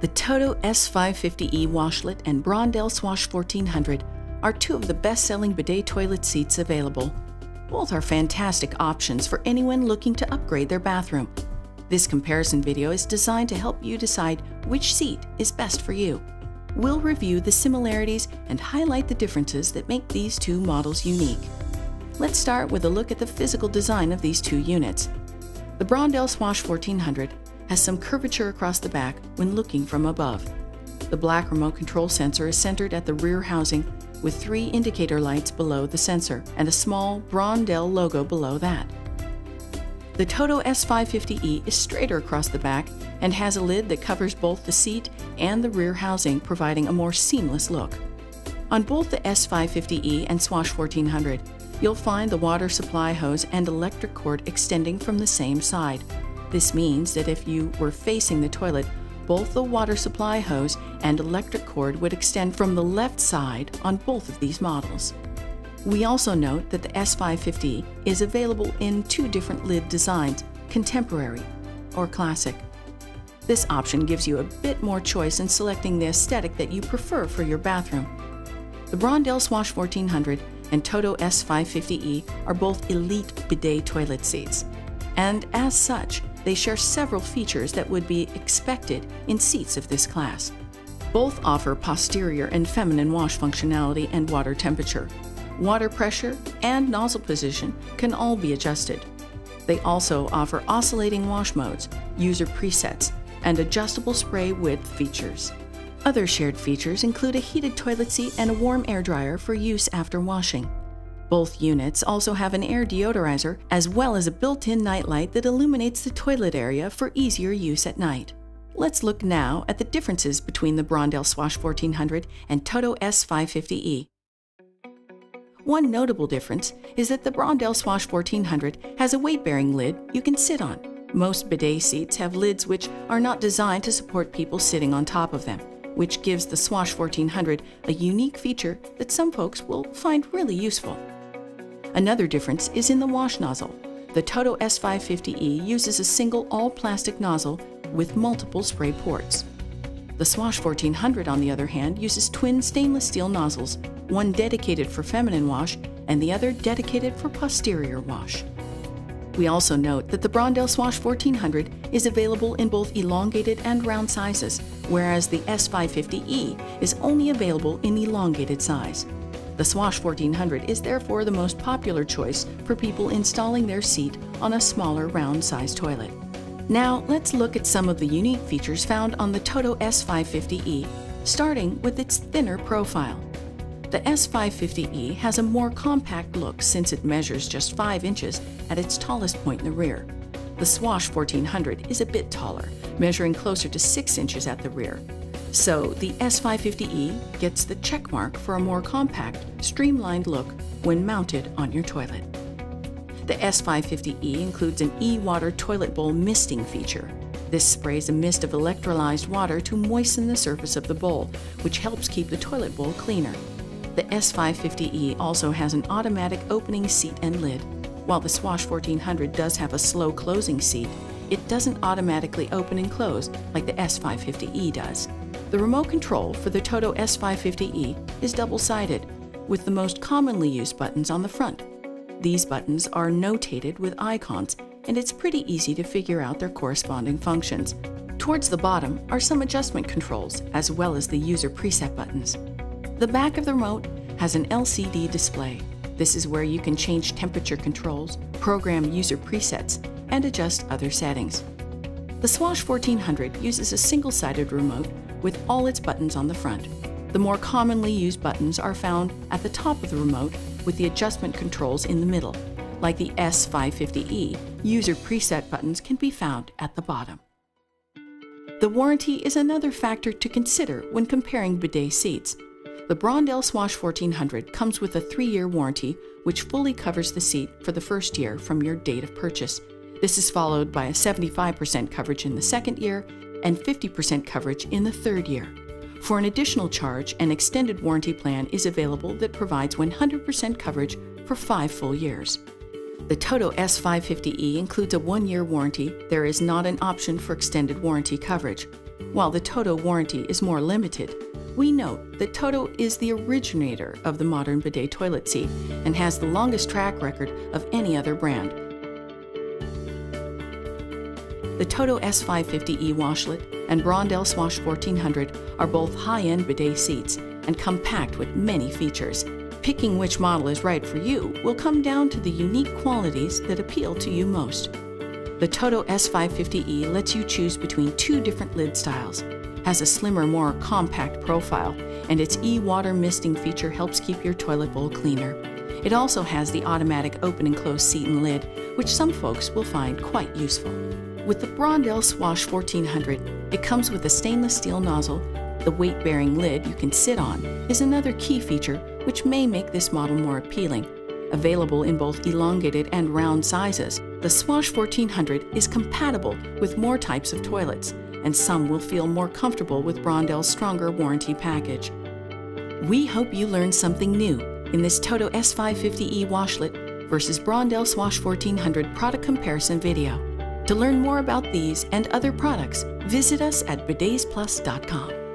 The TOTO S550E Washlet and Brondell Swash 1400 are two of the best-selling bidet toilet seats available. Both are fantastic options for anyone looking to upgrade their bathroom. This comparison video is designed to help you decide which seat is best for you. We'll review the similarities and highlight the differences that make these two models unique. Let's start with a look at the physical design of these two units. The Brondell Swash 1400 has some curvature across the back when looking from above. The black remote control sensor is centered at the rear housing with three indicator lights below the sensor and a small Brondell logo below that. The TOTO S550E is straighter across the back and has a lid that covers both the seat and the rear housing, providing a more seamless look. On both the S550E and Swash 1400, you'll find the water supply hose and electric cord extending from the same side. This means that if you were facing the toilet, both the water supply hose and electric cord would extend from the left side on both of these models. We also note that the S550 is available in two different lid designs, contemporary or classic. This option gives you a bit more choice in selecting the aesthetic that you prefer for your bathroom. The Brondell Swash 1400 and TOTO S550E are both elite bidet toilet seats, and as such, they share several features that would be expected in seats of this class. Both offer posterior and feminine wash functionality and water temperature. Water pressure and nozzle position can all be adjusted. They also offer oscillating wash modes, user presets, and adjustable spray width features. Other shared features include a heated toilet seat and a warm air dryer for use after washing. Both units also have an air deodorizer as well as a built-in nightlight that illuminates the toilet area for easier use at night. Let's look now at the differences between the Brondell Swash 1400 and TOTO S550E. One notable difference is that the Brondell Swash 1400 has a weight-bearing lid you can sit on. Most bidet seats have lids which are not designed to support people sitting on top of them, which gives the Swash 1400 a unique feature that some folks will find really useful. Another difference is in the wash nozzle. The TOTO S550E uses a single all-plastic nozzle with multiple spray ports. The Swash 1400, on the other hand, uses twin stainless steel nozzles, one dedicated for feminine wash and the other dedicated for posterior wash. We also note that the Brondell Swash 1400 is available in both elongated and round sizes, whereas the S550E is only available in elongated size. The Swash 1400 is therefore the most popular choice for people installing their seat on a smaller round-sized toilet. Now let's look at some of the unique features found on the TOTO S550E, starting with its thinner profile. The S550E has a more compact look since it measures just 5 inches at its tallest point in the rear. The Swash 1400 is a bit taller, measuring closer to 6 inches at the rear. So the S550E gets the check mark for a more compact, streamlined look when mounted on your toilet. The S550E includes an e-water toilet bowl misting feature. This sprays a mist of electrolyzed water to moisten the surface of the bowl, which helps keep the toilet bowl cleaner. The S550E also has an automatic opening seat and lid. While the Swash 1400 does have a slow closing seat, it doesn't automatically open and close like the S550E does. The remote control for the TOTO S550E is double-sided, with the most commonly used buttons on the front. These buttons are notated with icons, and it's pretty easy to figure out their corresponding functions. Towards the bottom are some adjustment controls, as well as the user preset buttons. The back of the remote has an LCD display. This is where you can change temperature controls, program user presets, and adjust other settings. The Swash 1400 uses a single-sided remote with all its buttons on the front. The more commonly used buttons are found at the top of the remote with the adjustment controls in the middle. Like the S550E, user preset buttons can be found at the bottom. The warranty is another factor to consider when comparing bidet seats. The Brondell Swash 1400 comes with a 3-year warranty, which fully covers the seat for the first year from your date of purchase. This is followed by a 75% coverage in the second year and 50% coverage in the third year. For an additional charge, an extended warranty plan is available that provides 100% coverage for 5 full years. The TOTO S550E includes a 1-year warranty. There is not an option for extended warranty coverage. While the TOTO warranty is more limited, we note that TOTO is the originator of the modern bidet toilet seat and has the longest track record of any other brand. The TOTO S550E Washlet and Brondell Swash 1400 are both high-end bidet seats and come packed with many features. Picking which model is right for you will come down to the unique qualities that appeal to you most. The TOTO S550E lets you choose between two different lid styles, has a slimmer, more compact profile, and its e-water misting feature helps keep your toilet bowl cleaner. It also has the automatic open and close seat and lid, which some folks will find quite useful. With the Brondell Swash 1400, it comes with a stainless steel nozzle. The weight-bearing lid you can sit on is another key feature which may make this model more appealing. Available in both elongated and round sizes, the Swash 1400 is compatible with more types of toilets, and some will feel more comfortable with Brondell's stronger warranty package. We hope you learned something new in this TOTO S550E Washlet versus Brondell Swash 1400 product comparison video. To learn more about these and other products, visit us at BidetsPlus.com.